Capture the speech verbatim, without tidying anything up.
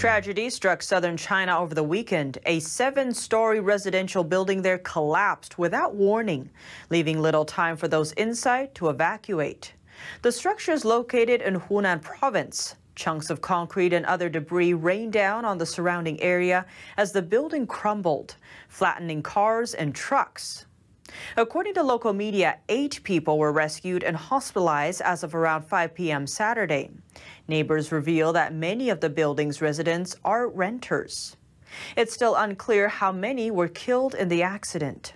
Tragedy struck southern China over the weekend. A seven-story residential building there collapsed without warning, leaving little time for those inside to evacuate. The structure is located in Hunan province. Chunks of concrete and other debris rained down on the surrounding area as the building crumbled, flattening cars and trucks. According to local media, eight people were rescued and hospitalized as of around five p m Saturday. Neighbors reveal that many of the building's residents are renters. It's still unclear how many were killed in the accident.